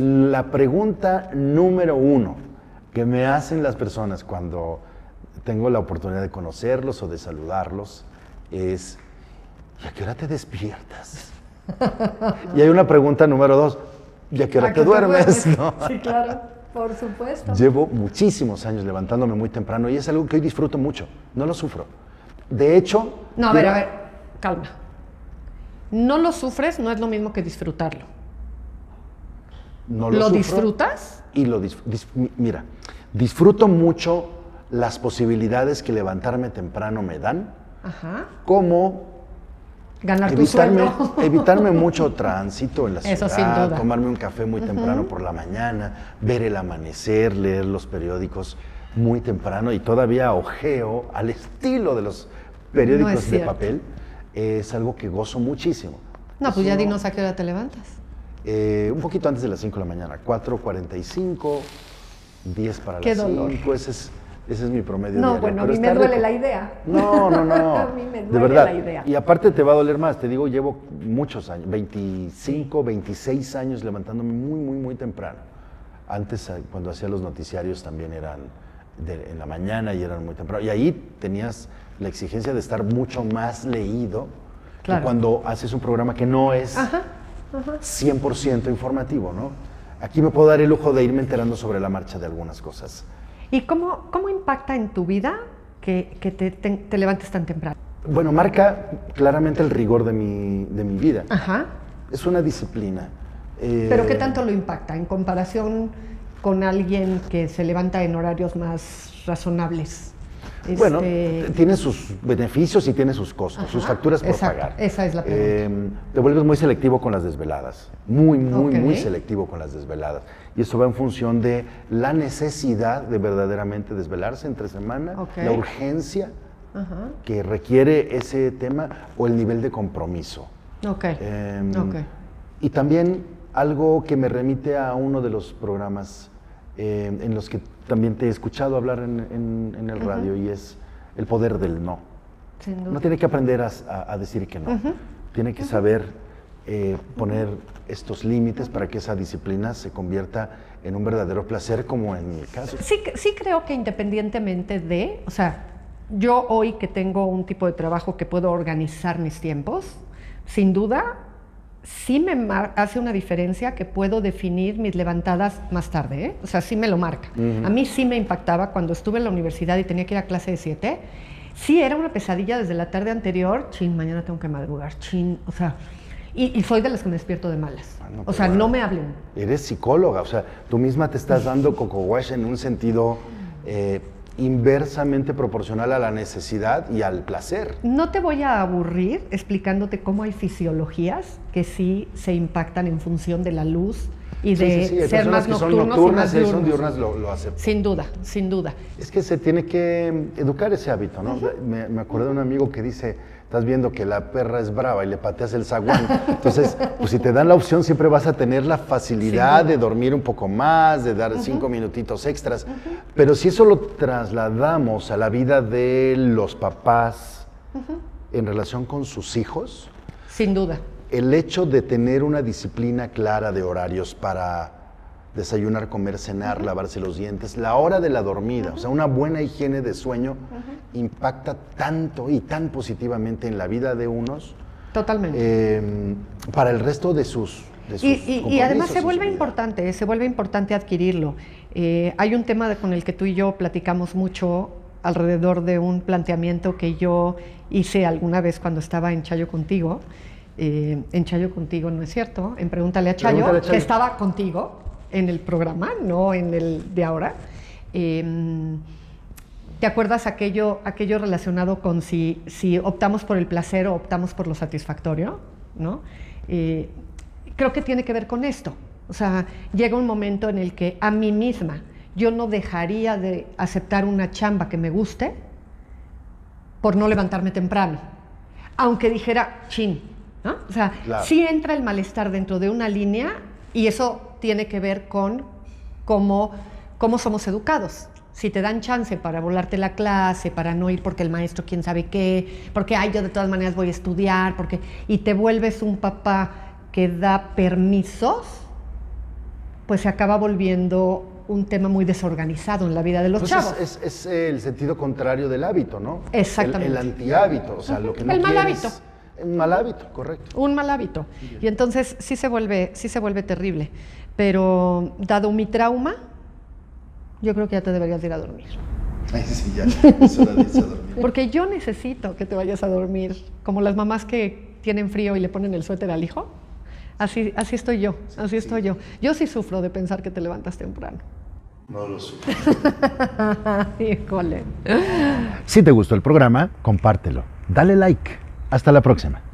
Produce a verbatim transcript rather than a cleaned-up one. la pregunta número uno que me hacen las personas cuando tengo la oportunidad de conocerlos o de saludarlos es, ¿y a qué hora te despiertas? Y hay una pregunta número dos, ¿y a qué hora ¿A te duermes? Te ¿no? Sí, claro, por supuesto. Llevo muchísimos años levantándome muy temprano y es algo que hoy disfruto mucho, no lo sufro. De hecho... No, a ver, yo... a ver, calma. No lo sufres, no es lo mismo que disfrutarlo. No lo, ¿Lo disfrutas? Y lo dis... Dis... Mira, disfruto mucho las posibilidades que levantarme temprano me dan, Ajá. como Ganar evitarme, tu evitarme mucho tránsito en la Eso ciudad, tomarme un café muy temprano uh-huh. por la mañana, ver el amanecer, leer los periódicos muy temprano y todavía ojeo al estilo de los periódicos no de papel. Es algo que gozo muchísimo. No, pues Eso, ya dinos a qué hora te levantas. Eh, un poquito antes de las cinco de la mañana, cuatro cuarenta y cinco, diez para las cinco, ese es... Ese es mi promedio. No, bueno, a mí me duele la idea. No, no, no. A mí me duele de verdad. la idea. Y aparte te va a doler más. Te digo, llevo muchos años, veinticinco, veintiséis años levantándome muy, muy, muy temprano. Antes, cuando hacía los noticiarios, también eran de, en la mañana y eran muy temprano. Y ahí tenías la exigencia de estar mucho más leído claro. que cuando haces un programa que no es ajá, ajá. cien por ciento informativo, ¿no? Aquí me puedo dar el lujo de irme enterando sobre la marcha de algunas cosas. ¿Y cómo, cómo impacta en tu vida que, que te, te, te levantes tan temprano? Bueno, marca claramente el rigor de mi, de mi vida. Ajá. Es una disciplina. Eh, ¿Pero qué tanto lo impacta en comparación con alguien que se levanta en horarios más razonables? Bueno, este... tiene sus beneficios y tiene sus costos, Ajá. sus facturas por Exacto. pagar. Esa es la pregunta. Eh, te vuelves muy selectivo con las desveladas, muy, muy, okay. muy selectivo con las desveladas. Y eso va en función de la necesidad de verdaderamente desvelarse entre semana, okay. la urgencia Ajá. que requiere ese tema o el nivel de compromiso. Okay. Eh, okay. Y también algo que me remite a uno de los programas eh, en los que también te he escuchado hablar en, en, en el uh-huh. radio y es el poder del no. No tiene que aprender a, a, a decir que no. Uh-huh. Tiene que uh-huh. saber eh, poner estos límites para que esa disciplina se convierta en un verdadero placer, como en mi caso. Sí, sí creo que independientemente de, o sea, yo hoy que tengo un tipo de trabajo que puedo organizar mis tiempos, sin duda sí me hace una diferencia que puedo definir mis levantadas más tarde, ¿eh? O sea, sí me lo marca. Uh-huh. A mí sí me impactaba cuando estuve en la universidad y tenía que ir a clase de siete. Sí, era una pesadilla desde la tarde anterior. Chin, mañana tengo que madrugar, chin, o sea... Y, y soy de las que me despierto de malas. Bueno, o sea, bueno, no me hablen. Eres psicóloga, o sea, tú misma te estás dando coco wash en un sentido eh, inversamente proporcional a la necesidad y al placer. No te voy a aburrir explicándote cómo hay fisiologías que sí se impactan en función de la luz y de sí, sí, sí. ser más que nocturnos, son nocturnas y más y son diurnas lo, lo aceptan. Sin duda, sin duda. Es que se tiene que educar ese hábito, ¿no? Uh-huh. me, me acuerdo de un amigo que dice, estás viendo que la perra es brava y le pateas el zaguán. Entonces, pues si te dan la opción, siempre vas a tener la facilidad de dormir un poco más, de dar uh-huh. cinco minutitos extras. Uh-huh. Pero si eso lo trasladamos a la vida de los papás uh-huh. en relación con sus hijos... Sin duda. El hecho de tener una disciplina clara de horarios para desayunar, comer, cenar, lavarse los dientes, la hora de la dormida, uh-huh. o sea, una buena higiene de sueño uh-huh. impacta tanto y tan positivamente en la vida de unos. Totalmente. Eh, para el resto de sus... De sus y, y, y además se vuelve importante, se vuelve importante adquirirlo. Eh, hay un tema de, con el que tú y yo platicamos mucho alrededor de un planteamiento que yo hice alguna vez cuando estaba en Chayo Contigo, Eh, en Chayo Contigo, ¿no es cierto? En Pregúntale a Chayo, Pregúntale a Chayo, que estaba contigo en el programa, no en el de ahora. Eh, ¿Te acuerdas aquello, aquello relacionado con si, si optamos por el placer o optamos por lo satisfactorio? ¿No? Eh, creo que tiene que ver con esto. O sea, llega un momento en el que a mí misma yo no dejaría de aceptar una chamba que me guste por no levantarme temprano. Aunque dijera, chin, ¿no? O sea, claro. sí entra el malestar dentro de una línea y eso tiene que ver con cómo, cómo somos educados. Si te dan chance para volarte la clase, para no ir porque el maestro quién sabe qué, porque ay, yo de todas maneras voy a estudiar, porque y te vuelves un papá que da permisos pues se acaba volviendo un tema muy desorganizado en la vida de los pues chavos. Es, es, es el sentido contrario del hábito, ¿no? Exactamente. El, el antihábito, o sea, uh-huh. lo que no El mal quieres, hábito. Un mal hábito, correcto. Un mal hábito. Bien. Y entonces sí se vuelve, sí se vuelve terrible. Pero dado mi trauma, yo creo que ya te deberías de ir a dormir. Ay, sí, ya, es hora de irse a dormir. Porque yo necesito que te vayas a dormir, como las mamás que tienen frío y le ponen el suéter al hijo. Así, así estoy yo, sí, así sí. estoy yo. Yo sí sufro de pensar que te levantas temprano. No lo sufro. Híjole. Si te gustó el programa, compártelo. Dale like. Hasta la próxima.